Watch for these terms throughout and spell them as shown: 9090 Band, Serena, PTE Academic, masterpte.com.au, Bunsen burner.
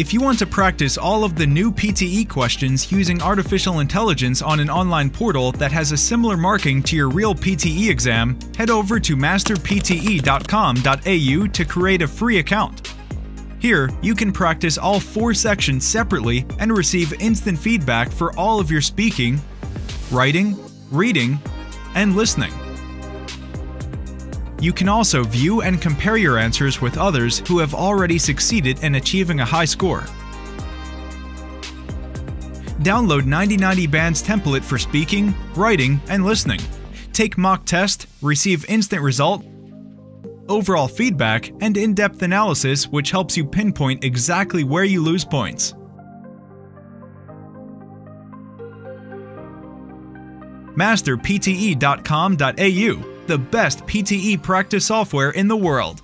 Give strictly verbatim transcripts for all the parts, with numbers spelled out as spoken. If you want to practice all of the new P T E questions using artificial intelligence on an online portal that has a similar marking to your real P T E exam, head over to master p t e dot com dot a u to create a free account. Here, you can practice all four sections separately and receive instant feedback for all of your speaking, writing, reading, and listening. You can also view and compare your answers with others who have already succeeded in achieving a high score. Download ninety ninety Band's template for speaking, writing, and listening. Take mock test, receive instant result, overall feedback, and in-depth analysis which helps you pinpoint exactly where you lose points. master p t e dot com dot a u, the best P T E practice software in the world.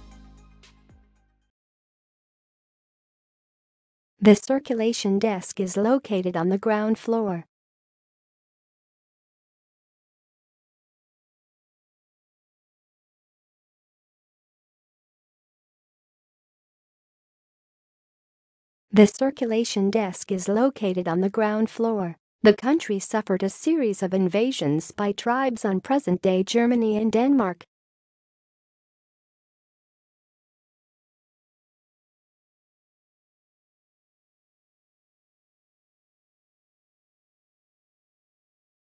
The circulation desk is located on the ground floor. The circulation desk is located on the ground floor. The country suffered a series of invasions by tribes on present-day Germany and Denmark.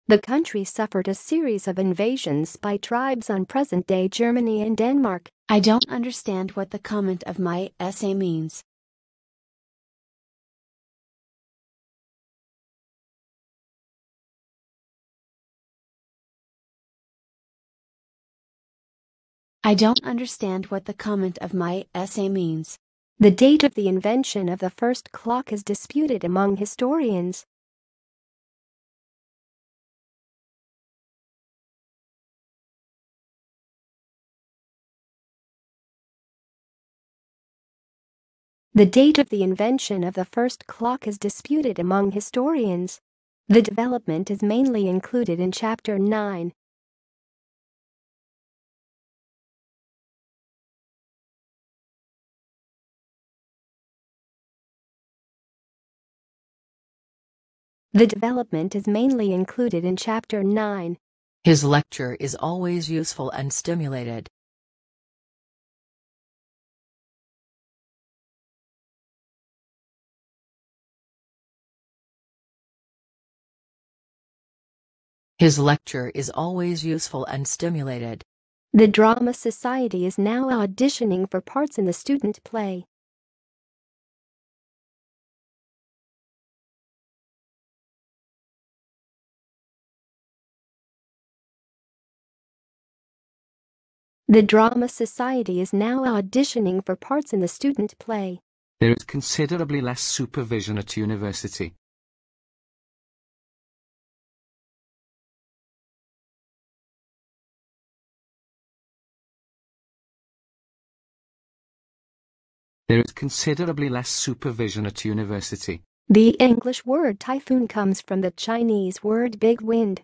The country suffered a series of invasions by tribes on present-day Germany and Denmark. I don't understand what the comment of my essay means. I don't understand what the comment of my essay means. The date of the invention of the first clock is disputed among historians. The date of the invention of the first clock is disputed among historians. The development is mainly included in Chapter nine. The development is mainly included in Chapter nine. His lecture is always useful and stimulated. His lecture is always useful and stimulated. The Drama Society is now auditioning for parts in the student play. The Drama Society is now auditioning for parts in the student play. There is considerably less supervision at university. There is considerably less supervision at university. The English word typhoon comes from the Chinese word big wind.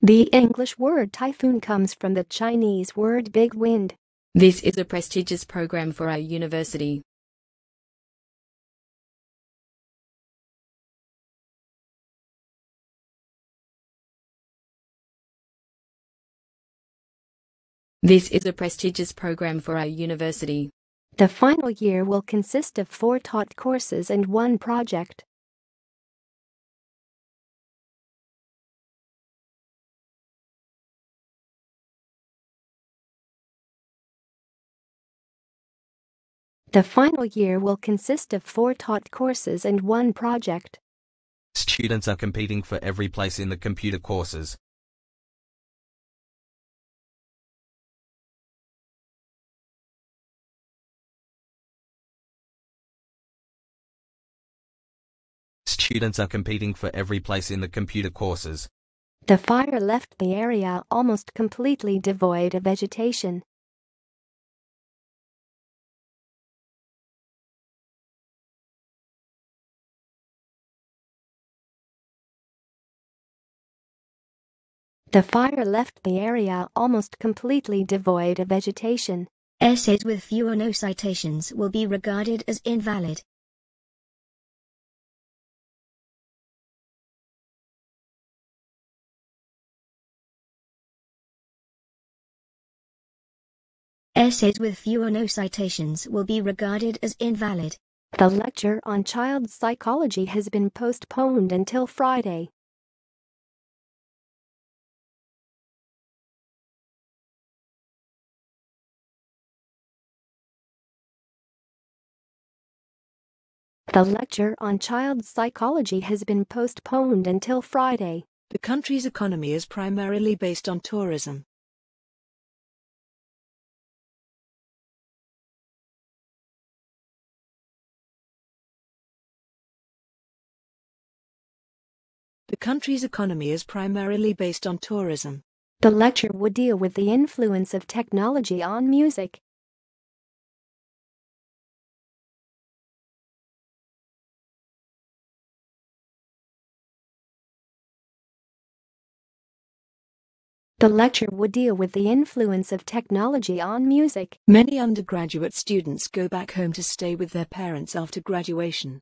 The English word typhoon comes from the Chinese word big wind. This is a prestigious program for our university. This is a prestigious program for our university. The final year will consist of four taught courses and one project. The final year will consist of four taught courses and one project. Students are competing for every place in the computer courses. students are competing for every place in the computer courses. The fire left the area almost completely devoid of vegetation. The fire left the area almost completely devoid of vegetation. Essays with few or no citations will be regarded as invalid. Essays with few or no citations will be regarded as invalid. The lecture on child psychology has been postponed until Friday. The lecture on child psychology has been postponed until Friday. The country's economy is primarily based on tourism. The country's economy is primarily based on tourism. The lecture would deal with the influence of technology on music. The lecture would deal with the influence of technology on music. Many undergraduate students go back home to stay with their parents after graduation.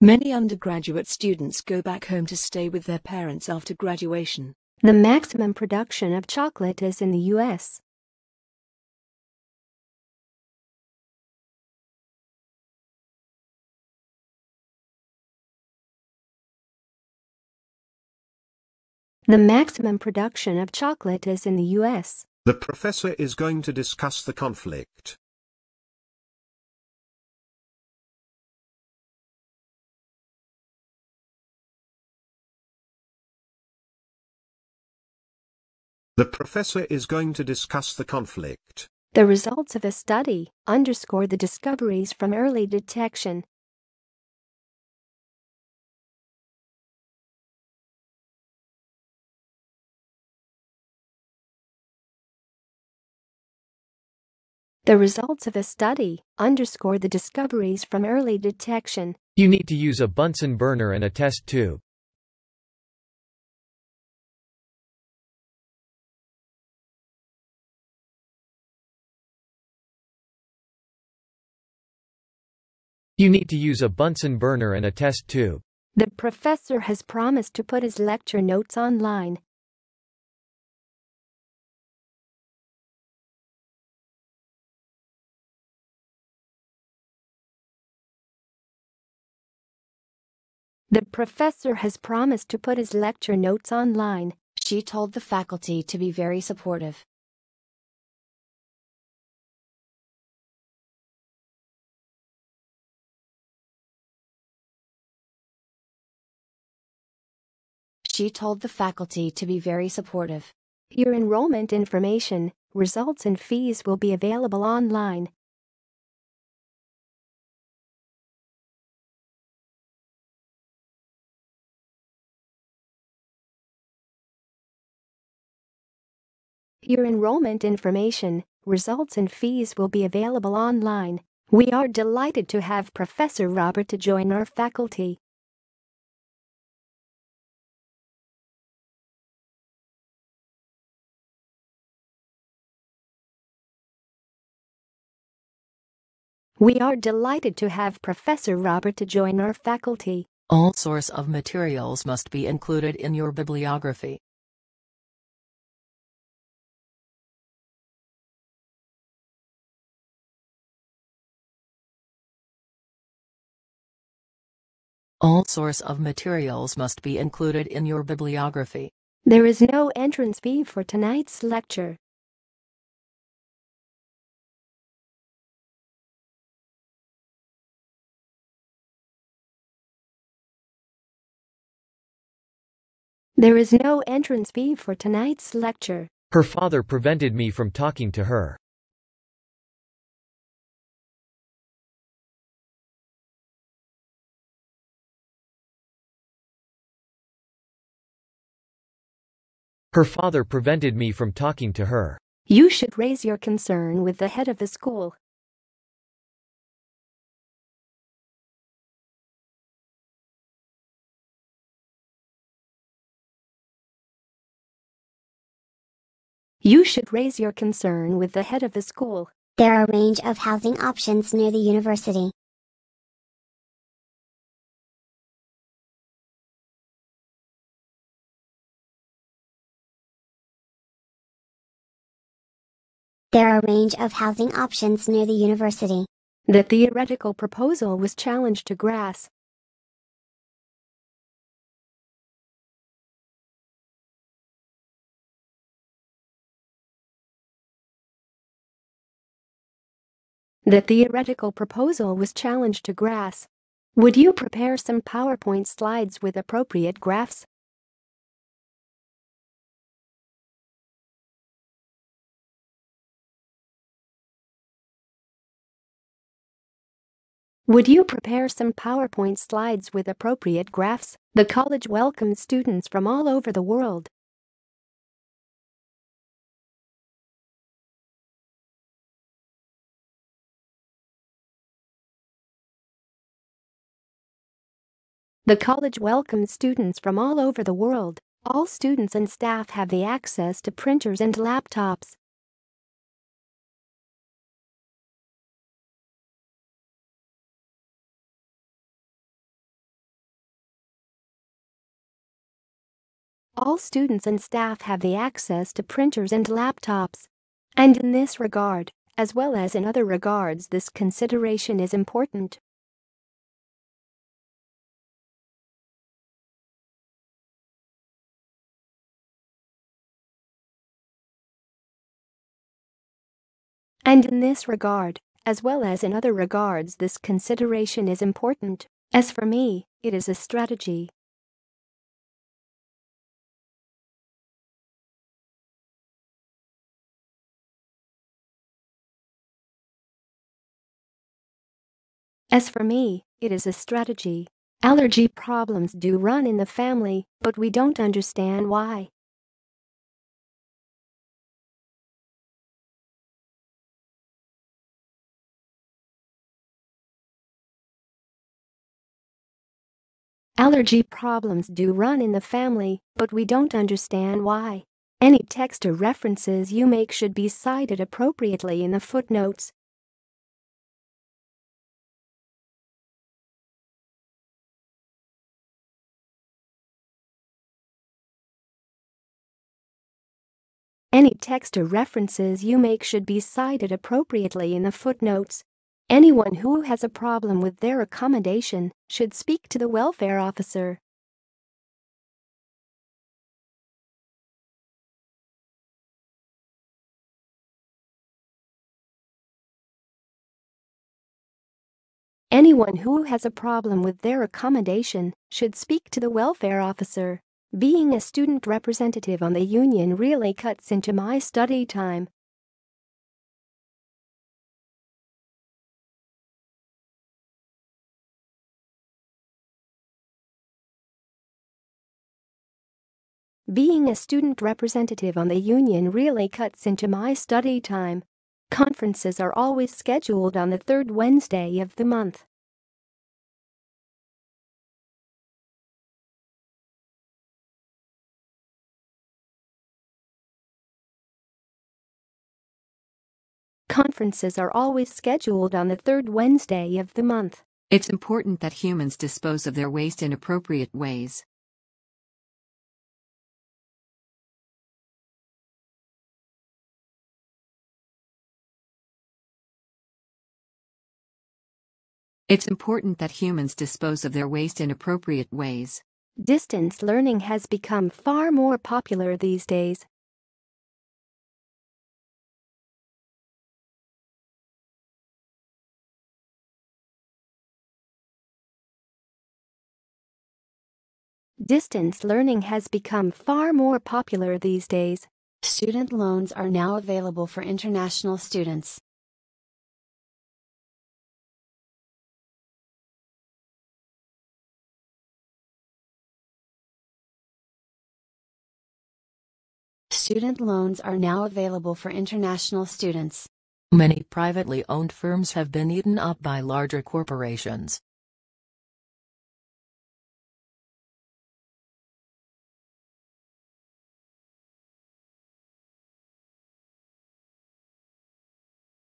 Many undergraduate students go back home to stay with their parents after graduation. The maximum production of chocolate is in the U S. The maximum production of chocolate is in the U S. The professor is going to discuss the conflict. The professor is going to discuss the conflict. The results of a study underscore the discoveries from early detection. The results of a study underscore the discoveries from early detection. You need to use a Bunsen burner and a test tube. You need to use a Bunsen burner and a test tube. The professor has promised to put his lecture notes online. The professor has promised to put his lecture notes online. She told the faculty to be very supportive. She told the faculty to be very supportive. Your enrollment information, results and fees will be available online. Your enrollment information, results and fees will be available online. We are delighted to have Professor Robert to join our faculty. We are delighted to have Professor Robert to join our faculty. All source of materials must be included in your bibliography. All source of materials must be included in your bibliography. There is no entrance fee for tonight's lecture. There is no entrance fee for tonight's lecture. Her father prevented me from talking to her. Her father prevented me from talking to her. You should raise your concern with the head of the school. You should raise your concern with the head of the school. There are a range of housing options near the university. There are a range of housing options near the university. The theoretical proposal was challenged to grass. The theoretical proposal was challenged to grass. Would you prepare some PowerPoint slides with appropriate graphs? Would you prepare some PowerPoint slides with appropriate graphs? The college welcomes students from all over the world. The college welcomes students from all over the world. All students and staff have the access to printers and laptops. All students and staff have the access to printers and laptops. And in this regard, as well as in other regards, this consideration is important. And in this regard, as well as in other regards, this consideration is important. As for me, it is a strategy. As for me, it is a strategy. Allergy problems do run in the family, but we don't understand why. Allergy problems do run in the family, but we don't understand why. Any text or references you make should be cited appropriately in the footnotes. Any text or references you make should be cited appropriately in the footnotes. Anyone who has a problem with their accommodation should speak to the welfare officer. Anyone who has a problem with their accommodation should speak to the welfare officer. Being a student representative on the union really cuts into my study time. Being a student representative on the union really cuts into my study time. Conferences are always scheduled on the third Wednesday of the month. Conferences are always scheduled on the third Wednesday of the month. It's important that humans dispose of their waste in appropriate ways. It's important that humans dispose of their waste in appropriate ways. Distance learning has become far more popular these days. Distance learning has become far more popular these days. Student loans are now available for international students. Student loans are now available for international students. Many privately owned firms have been eaten up by larger corporations.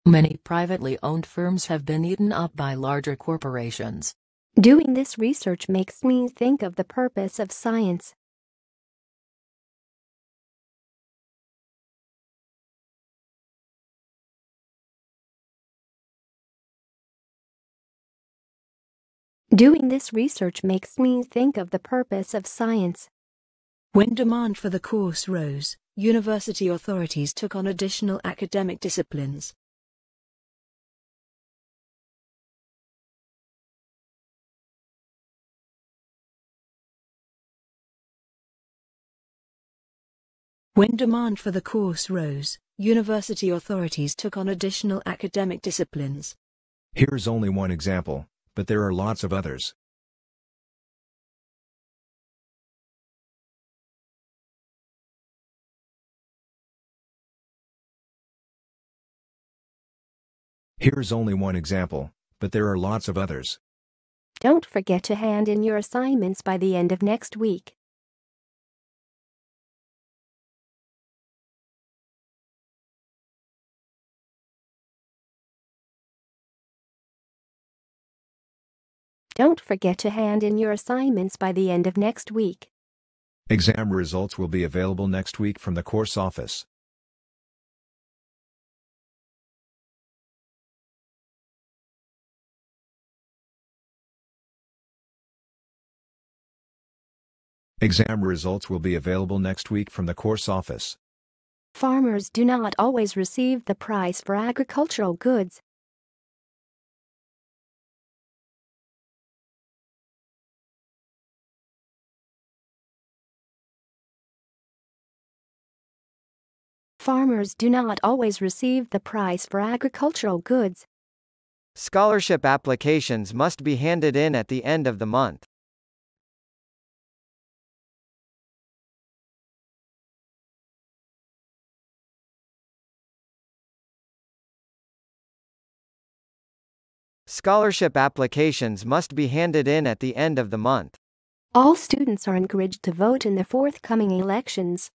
Many privately owned firms have been eaten up by larger corporations. Doing this research makes me think of the purpose of science. Doing this research makes me think of the purpose of science. When demand for the course rose, university authorities took on additional academic disciplines. When demand for the course rose, university authorities took on additional academic disciplines. Here's only one example, but there are lots of others. Here's only one example, but there are lots of others. Don't forget to hand in your assignments by the end of next week. Don't forget to hand in your assignments by the end of next week. Exam results will be available next week from the course office. Exam results will be available next week from the course office. Farmers do not always receive the price for agricultural goods. Farmers do not always receive the price for agricultural goods. Scholarship applications must be handed in at the end of the month. Scholarship applications must be handed in at the end of the month. All students are encouraged to vote in the forthcoming elections.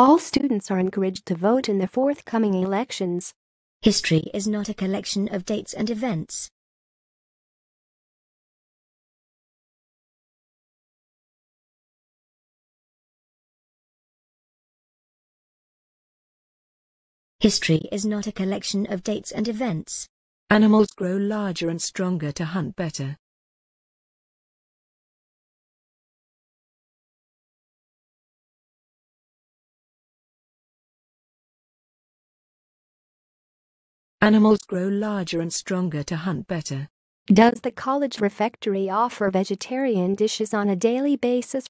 All students are encouraged to vote in the forthcoming elections. History is not a collection of dates and events. History is not a collection of dates and events. Animals grow larger and stronger to hunt better. Animals grow larger and stronger to hunt better. Does the college refectory offer vegetarian dishes on a daily basis?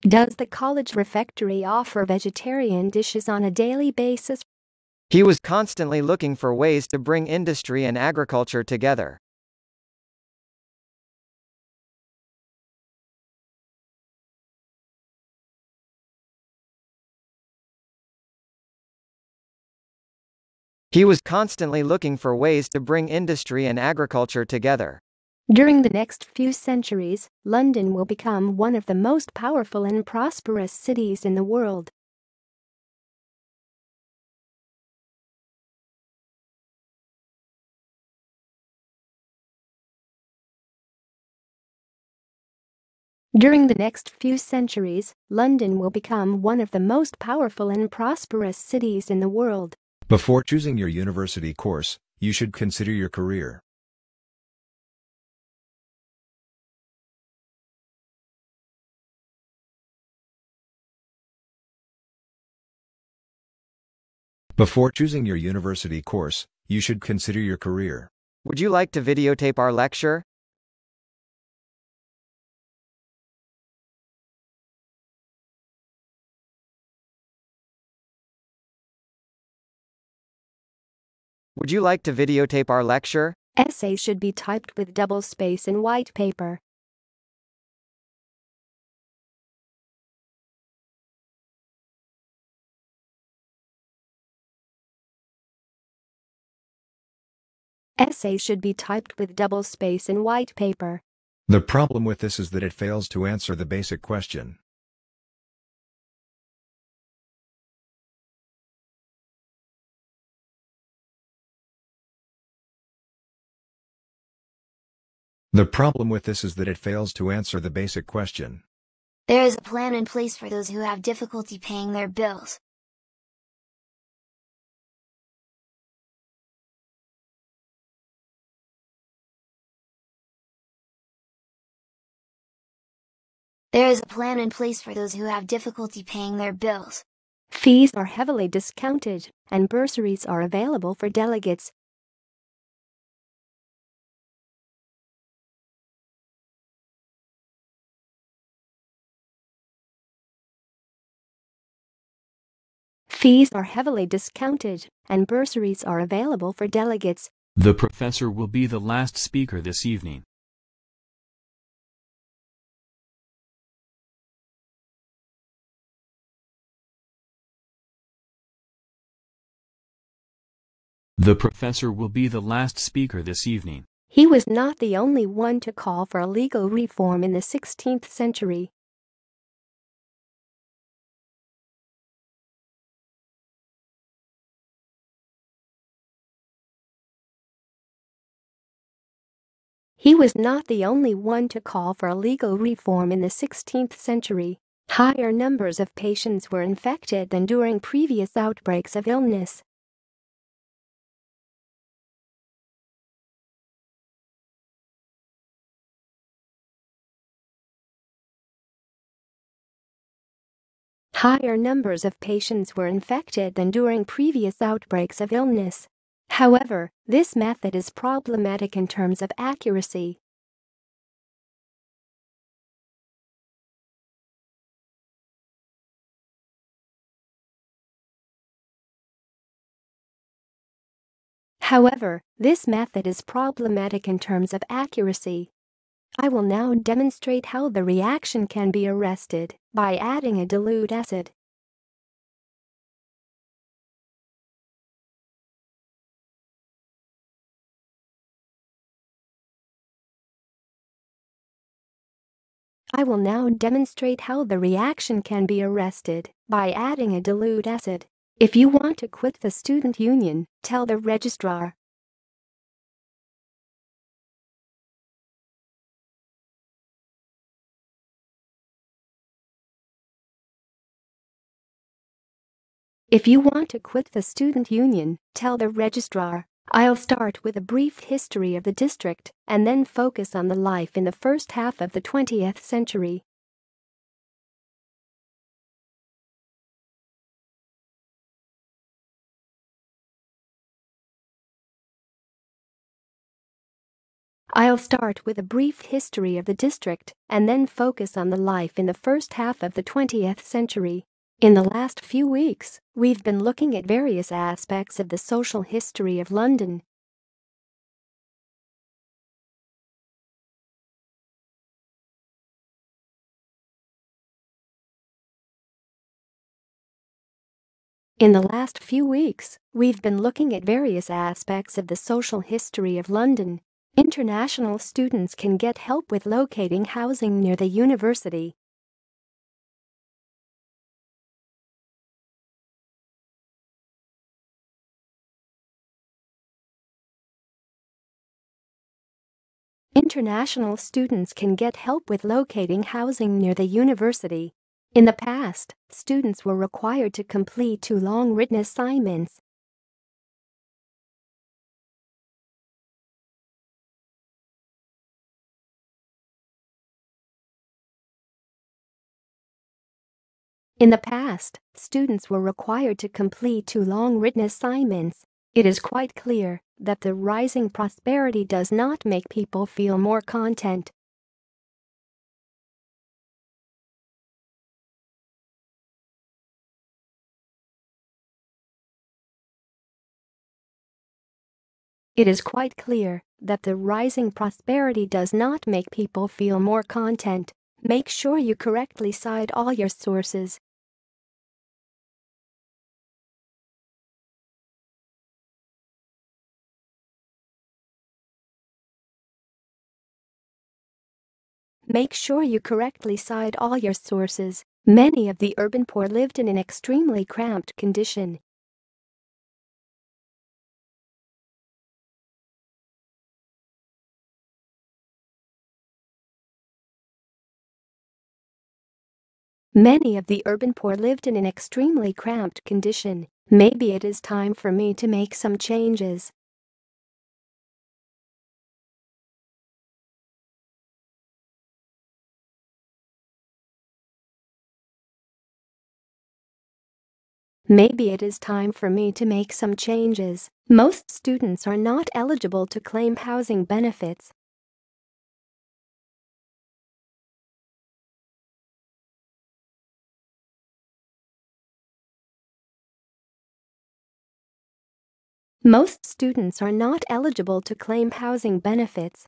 Does the college refectory offer vegetarian dishes on a daily basis? He was constantly looking for ways to bring industry and agriculture together. He was constantly looking for ways to bring industry and agriculture together. During the next few centuries, London will become one of the most powerful and prosperous cities in the world. During the next few centuries, London will become one of the most powerful and prosperous cities in the world. Before choosing your university course, you should consider your career. Before choosing your university course, you should consider your career. Would you like to videotape our lecture? Would you like to videotape our lecture? Essay should be typed with double space in white paper. Essay should be typed with double space in white paper. The problem with this is that it fails to answer the basic question. The problem with this is that it fails to answer the basic question. There is a plan in place for those who have difficulty paying their bills. There is a plan in place for those who have difficulty paying their bills. Fees are heavily discounted, and bursaries are available for delegates. Fees are heavily discounted, and bursaries are available for delegates. The professor will be the last speaker this evening. The professor will be the last speaker this evening. He was not the only one to call for legal reform in the sixteenth century. He was not the only one to call for legal reform in the sixteenth century. Higher numbers of patients were infected than during previous outbreaks of illness. Higher numbers of patients were infected than during previous outbreaks of illness. However, this method is problematic in terms of accuracy. However, this method is problematic in terms of accuracy. I will now demonstrate how the reaction can be arrested by adding a dilute acid. I will now demonstrate how the reaction can be arrested by adding a dilute acid. If you want to quit the student union, tell the registrar. If you want to quit the student union, tell the registrar. I'll start with a brief history of the district and then focus on the life in the first half of the twentieth century. I'll start with a brief history of the district and then focus on the life in the first half of the twentieth century. In the last few weeks, we've been looking at various aspects of the social history of London. In the last few weeks, we've been looking at various aspects of the social history of London. International students can get help with locating housing near the university. International students can get help with locating housing near the university. In the past, students were required to complete two long written assignments. In the past, students were required to complete two long written assignments. It is quite clear that the rising prosperity does not make people feel more content. It is quite clear that the rising prosperity does not make people feel more content. Make sure you correctly cite all your sources. Make sure you correctly cite all your sources. Many of the urban poor lived in an extremely cramped condition. Many of the urban poor lived in an extremely cramped condition. Maybe it is time for me to make some changes. Maybe it is time for me to make some changes. Most students are not eligible to claim housing benefits. Most students are not eligible to claim housing benefits.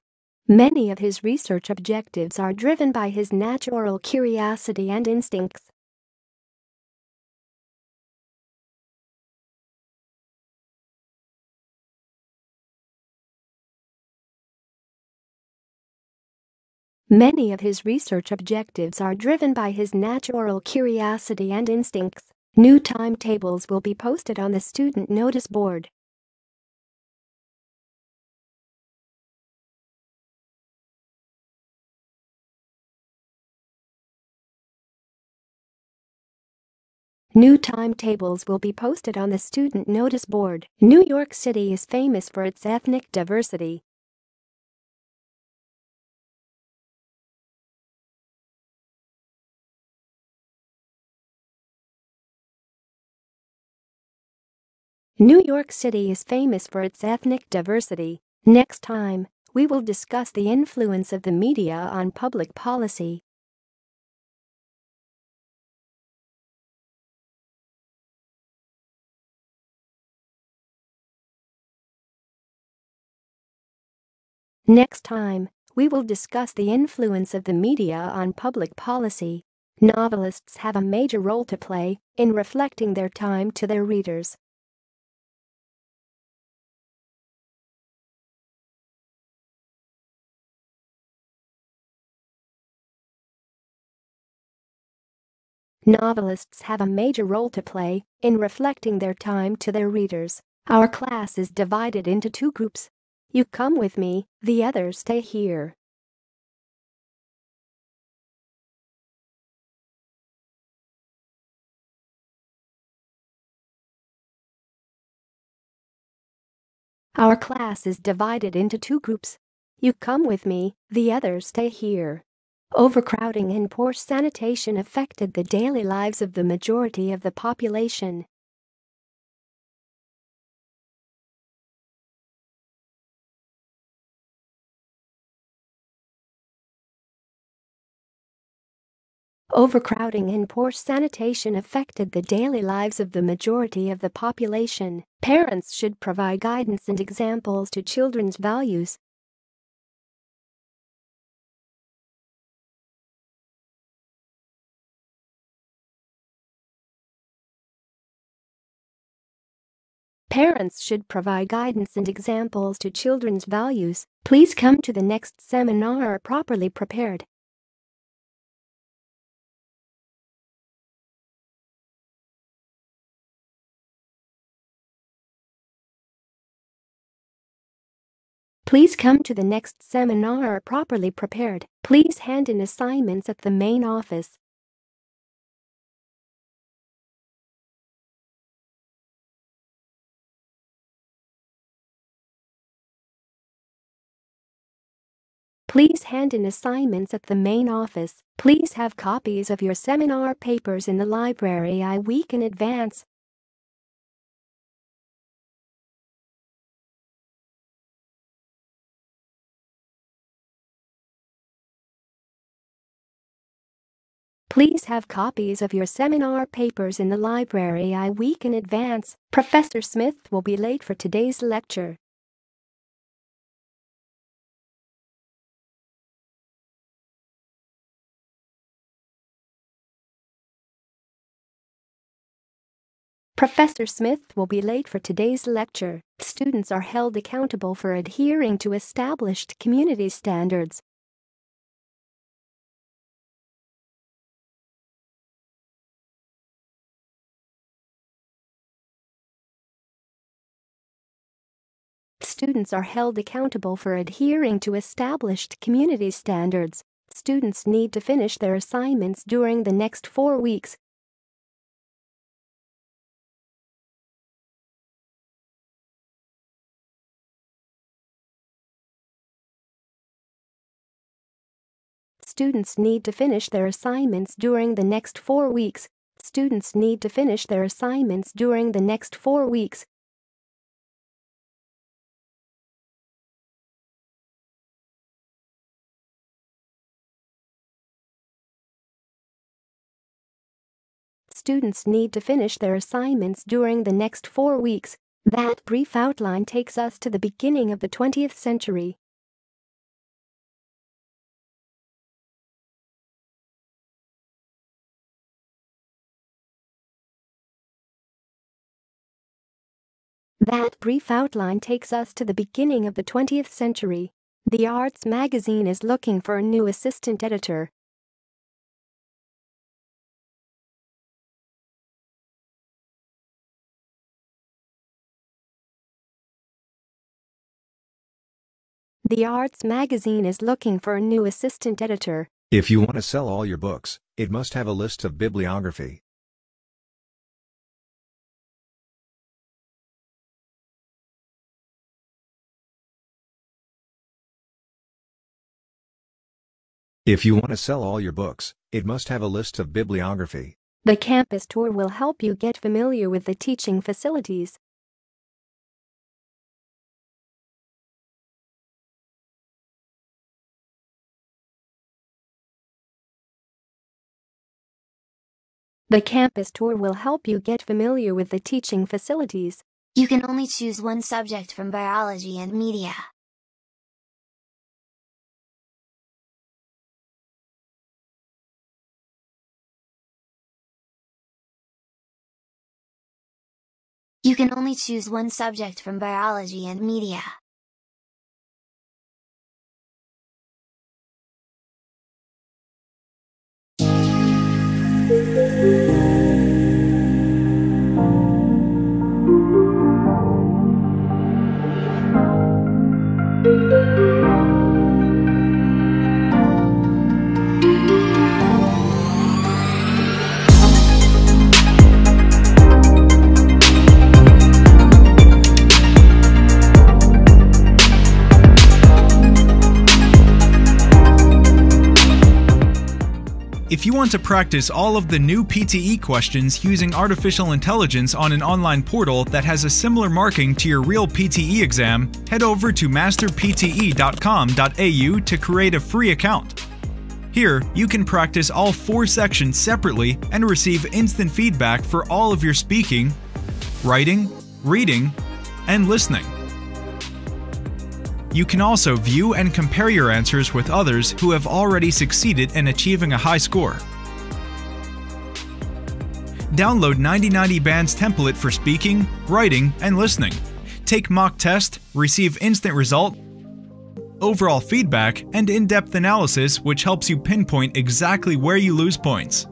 Many of his research objectives are driven by his natural curiosity and instincts. Many of his research objectives are driven by his natural curiosity and instincts. New timetables will be posted on the student notice board. New timetables will be posted on the student notice board. New York City is famous for its ethnic diversity. New York City is famous for its ethnic diversity. Next time, we will discuss the influence of the media on public policy. Next time, we will discuss the influence of the media on public policy. Novelists have a major role to play in reflecting their time to their readers. Novelists have a major role to play in reflecting their time to their readers. Our class is divided into two groups. You come with me, the others stay here. Our class is divided into two groups. You come with me, the others stay here. Overcrowding and poor sanitation affected the daily lives of the majority of the population. Overcrowding and poor sanitation affected the daily lives of the majority of the population. Parents should provide guidance and examples to children's values. Parents should provide guidance and examples to children's values. Please come to the next seminar properly prepared. Please come to the next seminar properly prepared. Please hand in assignments at the main office. Please hand in assignments at the main office. Please have copies of your seminar papers in the library a week in advance. Please have copies of your seminar papers in the library a week in advance. Professor Smith will be late for today's lecture. Professor Smith will be late for today's lecture. Students are held accountable for adhering to established community standards. Students are held accountable for adhering to established community standards. Students need to finish their assignments during the next four weeks. Students need to finish their assignments during the next four weeks. Students need to finish their assignments during the next four weeks. Students need to finish their assignments during the next four weeks. That brief outline takes us to the beginning of the twentieth century. That brief outline takes us to the beginning of the twentieth century. The Arts magazine is looking for a new assistant editor. The Arts magazine is looking for a new assistant editor. If you want to sell all your books, it must have a list of bibliography. If you want to sell all your books, it must have a list of bibliography. The campus tour will help you get familiar with the teaching facilities. The campus tour will help you get familiar with the teaching facilities. You can only choose one subject from biology and media. You can only choose one subject from biology and media. If you want to practice all of the new P T E questions using artificial intelligence on an online portal that has a similar marking to your real P T E exam, head over to master p t e dot com dot a u to create a free account. Here, you can practice all four sections separately and receive instant feedback for all of your speaking, writing, reading, and listening. You can also view and compare your answers with others who have already succeeded in achieving a high score. Download ninety ninety Band's template for speaking, writing, and listening. Take mock test, receive instant result, overall feedback, and in-depth analysis which helps you pinpoint exactly where you lose points.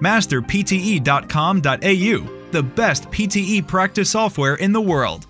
master p t e dot com dot a u, the best P T E practice software in the world.